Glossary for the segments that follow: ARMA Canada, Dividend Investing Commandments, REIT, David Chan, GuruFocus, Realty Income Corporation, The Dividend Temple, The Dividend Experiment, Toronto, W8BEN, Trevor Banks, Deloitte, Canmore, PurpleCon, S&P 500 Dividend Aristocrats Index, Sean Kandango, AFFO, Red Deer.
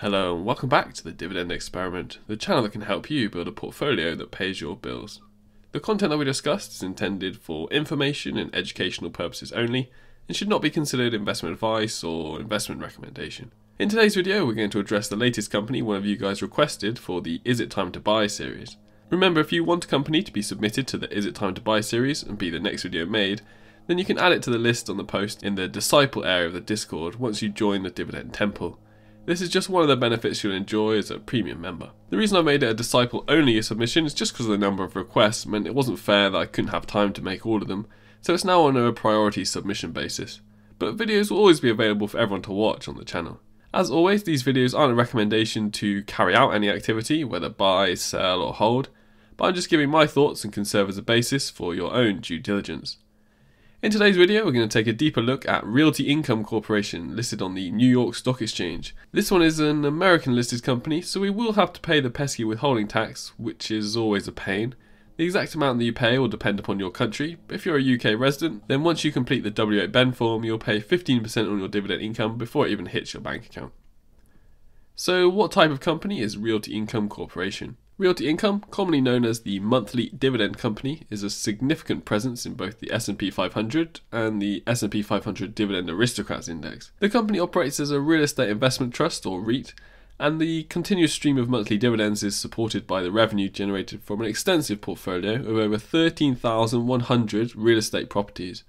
Hello and welcome back to The Dividend Experiment, the channel that can help you build a portfolio that pays your bills. The content that we discussed is intended for information and educational purposes only and should not be considered investment advice or investment recommendation. In today's video we're going to address the latest company one of you guys requested for the Is It Time to Buy series. Remember, if you want a company to be submitted to the Is It Time to Buy series and be the next video made, then you can add it to the list on the post in the Disciple area of the Discord once you join the Dividend Temple. This is just one of the benefits you'll enjoy as a premium member. The reason I made it a Disciple-only submission is just because of the number of requests meant it wasn't fair that I couldn't have time to make all of them, so it's now on a priority submission basis. But videos will always be available for everyone to watch on the channel. As always, these videos aren't a recommendation to carry out any activity, whether buy, sell or hold, but I'm just giving my thoughts and can serve as a basis for your own due diligence. In today's video, we're going to take a deeper look at Realty Income Corporation, listed on the New York Stock Exchange. This one is an American listed company, so we will have to pay the pesky withholding tax, which is always a pain. The exact amount that you pay will depend upon your country. If you're a UK resident, then once you complete the W8BEN form, you'll pay 15% on your dividend income before it even hits your bank account. So what type of company is Realty Income Corporation? Realty Income, commonly known as the monthly dividend company, is a significant presence in both the S&P 500 and the S&P 500 Dividend Aristocrats Index. The company operates as a real estate investment trust, or REIT, and the continuous stream of monthly dividends is supported by the revenue generated from an extensive portfolio of over 13,100 real estate properties.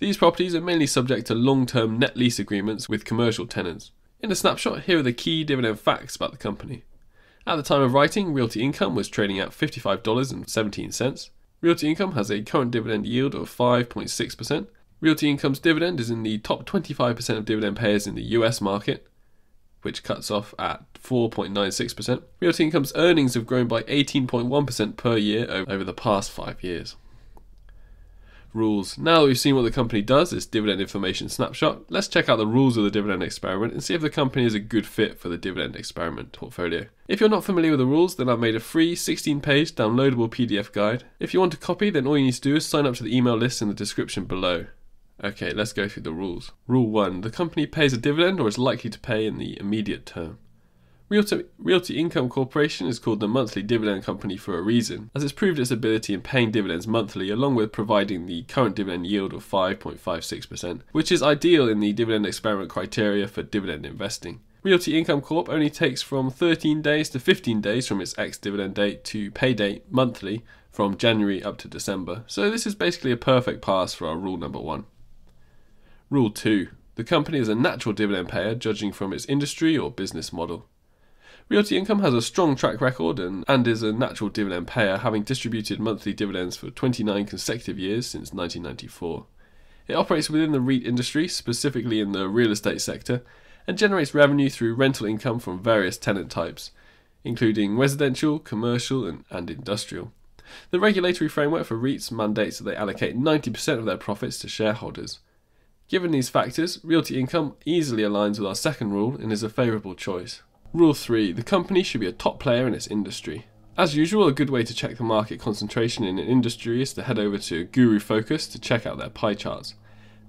These properties are mainly subject to long-term net lease agreements with commercial tenants. In a snapshot, here are the key dividend facts about the company. At the time of writing, Realty Income was trading at $55.17. Realty Income has a current dividend yield of 5.6%. Realty Income's dividend is in the top 25% of dividend payers in the US market, which cuts off at 4.96%. Realty Income's earnings have grown by 18.1% per year over the past 5 years. Rules. Now that we've seen what the company does, this dividend information snapshot, let's check out the rules of the dividend experiment and see if the company is a good fit for the dividend experiment portfolio. If you're not familiar with the rules, then I've made a free 16-page downloadable PDF guide. If you want a copy, then all you need to do is sign up to the email list in the description below. Okay, let's go through the rules. Rule 1. The company pays a dividend or is likely to pay in the immediate term. Realty Income Corporation is called the monthly dividend company for a reason, as it's proved its ability in paying dividends monthly along with providing the current dividend yield of 5.56%, which is ideal in the dividend experiment criteria for dividend investing. Realty Income Corp only takes from 13 days to 15 days from its ex-dividend date to pay date monthly from January up to December, so this is basically a perfect pass for our rule number 1. Rule 2. The company is a natural dividend payer judging from its industry or business model. Realty Income has a strong track record and is a natural dividend payer, having distributed monthly dividends for 29 consecutive years since 1994. It operates within the REIT industry, specifically in the real estate sector, and generates revenue through rental income from various tenant types, including residential, commercial and industrial. The regulatory framework for REITs mandates that they allocate 90% of their profits to shareholders. Given these factors, Realty Income easily aligns with our second rule and is a favourable choice. Rule 3. The company should be a top player in its industry. As usual, a good way to check the market concentration in an industry is to head over to GuruFocus to check out their pie charts.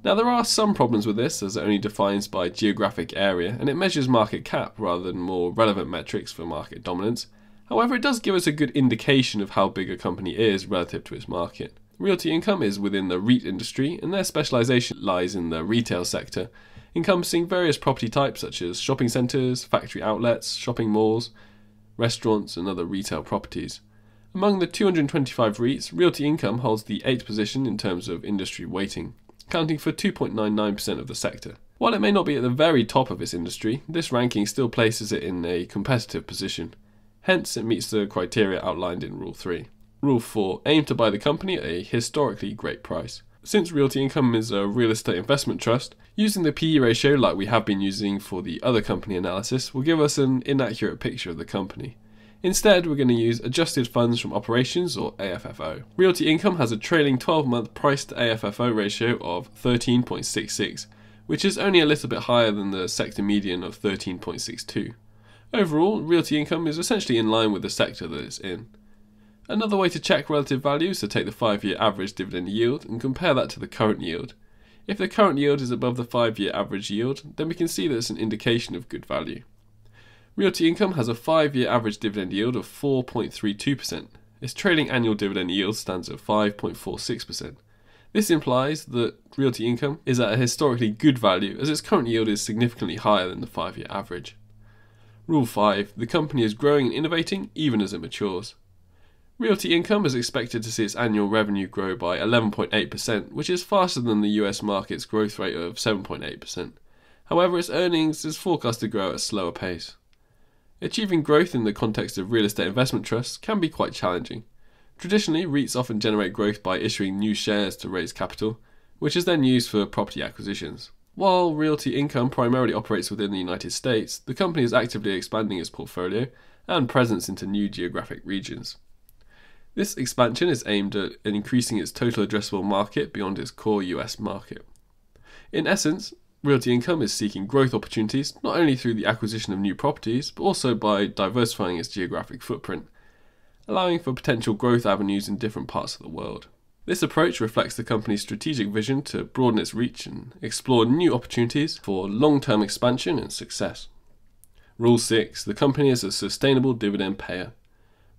Now there are some problems with this, as it only defines by geographic area and it measures market cap rather than more relevant metrics for market dominance. However, it does give us a good indication of how big a company is relative to its market. Realty Income is within the REIT industry and their specialisation lies in the retail sector, encompassing various property types such as shopping centres, factory outlets, shopping malls, restaurants and other retail properties. Among the 225 REITs, Realty Income holds the 8th position in terms of industry weighting, accounting for 2.99% of the sector. While it may not be at the very top of its industry, this ranking still places it in a competitive position. Hence, it meets the criteria outlined in Rule 3. Rule 4. Aim to buy the company at a historically great price. Since Realty Income is a real estate investment trust, using the PE ratio like we have been using for the other company analysis will give us an inaccurate picture of the company. Instead, we're going to use adjusted funds from operations, or AFFO. Realty Income has a trailing 12-month price to AFFO ratio of 13.66, which is only a little bit higher than the sector median of 13.62. Overall, Realty Income is essentially in line with the sector that it's in. Another way to check relative value is to take the 5-year average dividend yield and compare that to the current yield. If the current yield is above the 5-year average yield, then we can see that it's an indication of good value. Realty Income has a 5-year average dividend yield of 4.32%. Its trailing annual dividend yield stands at 5.46%. This implies that Realty Income is at a historically good value, as its current yield is significantly higher than the 5-year average. Rule 5. The company is growing and innovating even as it matures. Realty Income is expected to see its annual revenue grow by 11.8%, which is faster than the US market's growth rate of 7.8%. However, its earnings is forecast to grow at a slower pace. Achieving growth in the context of real estate investment trusts can be quite challenging. Traditionally, REITs often generate growth by issuing new shares to raise capital, which is then used for property acquisitions. While Realty Income primarily operates within the United States, the company is actively expanding its portfolio and presence into new geographic regions. This expansion is aimed at increasing its total addressable market beyond its core US market. In essence, Realty Income is seeking growth opportunities not only through the acquisition of new properties, but also by diversifying its geographic footprint, allowing for potential growth avenues in different parts of the world. This approach reflects the company's strategic vision to broaden its reach and explore new opportunities for long-term expansion and success. Rule 6. The company is a sustainable dividend payer.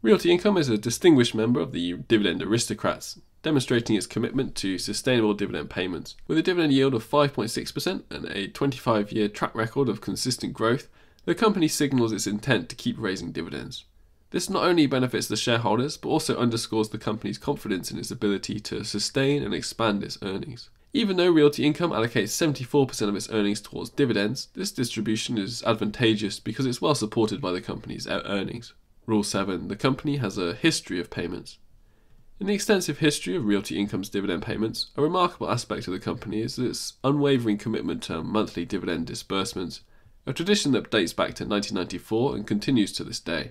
Realty Income is a distinguished member of the Dividend Aristocrats, demonstrating its commitment to sustainable dividend payments. With a dividend yield of 5.6% and a 25-year track record of consistent growth, the company signals its intent to keep raising dividends. This not only benefits the shareholders, but also underscores the company's confidence in its ability to sustain and expand its earnings. Even though Realty Income allocates 74% of its earnings towards dividends, this distribution is advantageous because it's well supported by the company's earnings. Rule 7. The company has a history of payments. In the extensive history of Realty Income's dividend payments, a remarkable aspect of the company is its unwavering commitment to monthly dividend disbursements, a tradition that dates back to 1994 and continues to this day.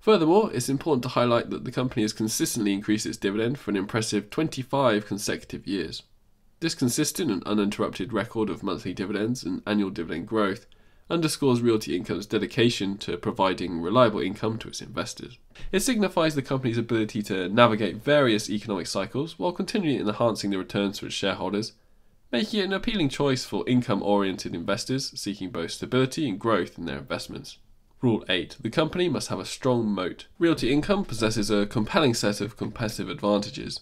Furthermore, it's important to highlight that the company has consistently increased its dividend for an impressive 25 consecutive years. This consistent and uninterrupted record of monthly dividends and annual dividend growth underscores Realty Income's dedication to providing reliable income to its investors. It signifies the company's ability to navigate various economic cycles while continually enhancing the returns for its shareholders, making it an appealing choice for income-oriented investors seeking both stability and growth in their investments. Rule 8. The company must have a strong moat. Realty Income possesses a compelling set of competitive advantages.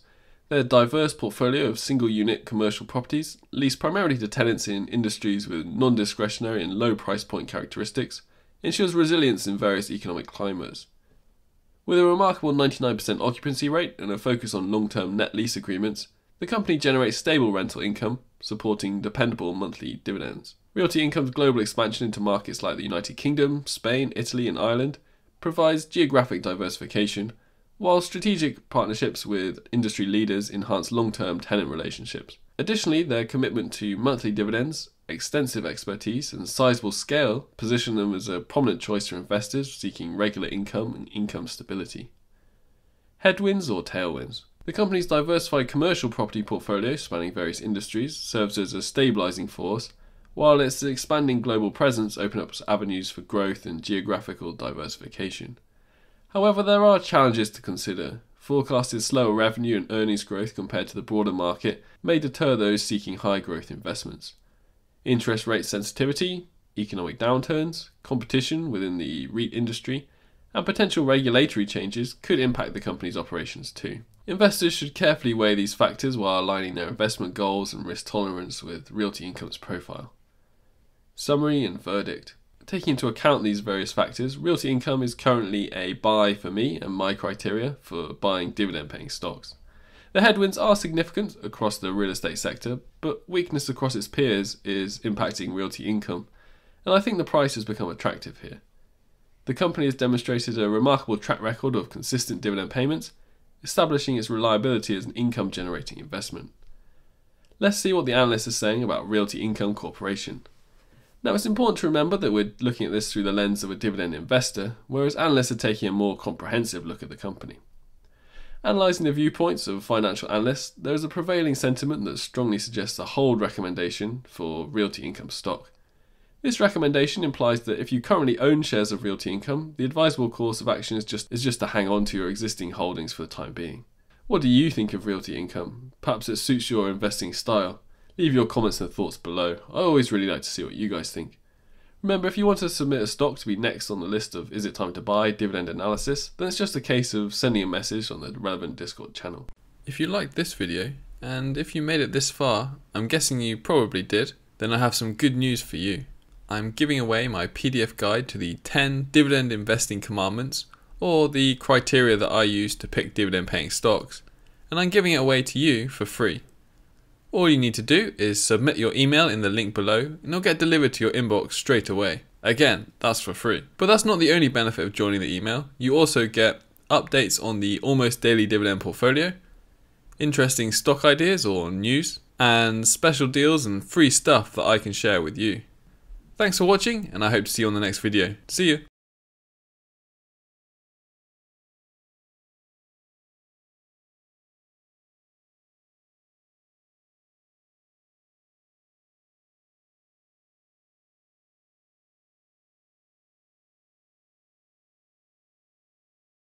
Their diverse portfolio of single-unit commercial properties, leased primarily to tenants in industries with non-discretionary and low price point characteristics, ensures resilience in various economic climates. With a remarkable 99% occupancy rate and a focus on long-term net lease agreements, the company generates stable rental income, supporting dependable monthly dividends. Realty Income's global expansion into markets like the United Kingdom, Spain, Italy, and Ireland provides geographic diversification, while strategic partnerships with industry leaders enhance long-term tenant relationships. Additionally, their commitment to monthly dividends, extensive expertise, and sizable scale position them as a prominent choice for investors seeking regular income and income stability. Headwinds or tailwinds? The company's diversified commercial property portfolio spanning various industries serves as a stabilizing force, while its expanding global presence opens up avenues for growth and geographical diversification. However, there are challenges to consider. Forecasted slower revenue and earnings growth compared to the broader market may deter those seeking high growth investments. Interest rate sensitivity, economic downturns, competition within the REIT industry, and potential regulatory changes could impact the company's operations too. Investors should carefully weigh these factors while aligning their investment goals and risk tolerance with Realty Income's profile. Summary and verdict. Taking into account these various factors, Realty Income is currently a buy for me and my criteria for buying dividend-paying stocks. The headwinds are significant across the real estate sector, but weakness across its peers is impacting Realty Income, and I think the price has become attractive here. The company has demonstrated a remarkable track record of consistent dividend payments, establishing its reliability as an income-generating investment. Let's see what the analysts are saying about Realty Income Corporation. Now, it's important to remember that we're looking at this through the lens of a dividend investor, whereas analysts are taking a more comprehensive look at the company. Analysing the viewpoints of financial analysts, there is a prevailing sentiment that strongly suggests a hold recommendation for Realty Income stock. This recommendation implies that if you currently own shares of Realty Income, the advisable course of action is just to hang on to your existing holdings for the time being. What do you think of Realty Income? Perhaps it suits your investing style. Leave your comments and thoughts below. I always really like to see what you guys think. Remember, if you want to submit a stock to be next on the list of Is It Time to Buy dividend analysis, then it's just a case of sending a message on the relevant Discord channel. If you liked this video, and if you made it this far, I'm guessing you probably did, then I have some good news for you. I'm giving away my PDF guide to the 10 dividend investing commandments, or the criteria that I use to pick dividend paying stocks, and I'm giving it away to you for free. All you need to do is submit your email in the link below and it'll get delivered to your inbox straight away. Again, that's for free. But that's not the only benefit of joining the email. You also get updates on the almost daily dividend portfolio, interesting stock ideas or news, and special deals and free stuff that I can share with you. Thanks for watching and I hope to see you on the next video. See you!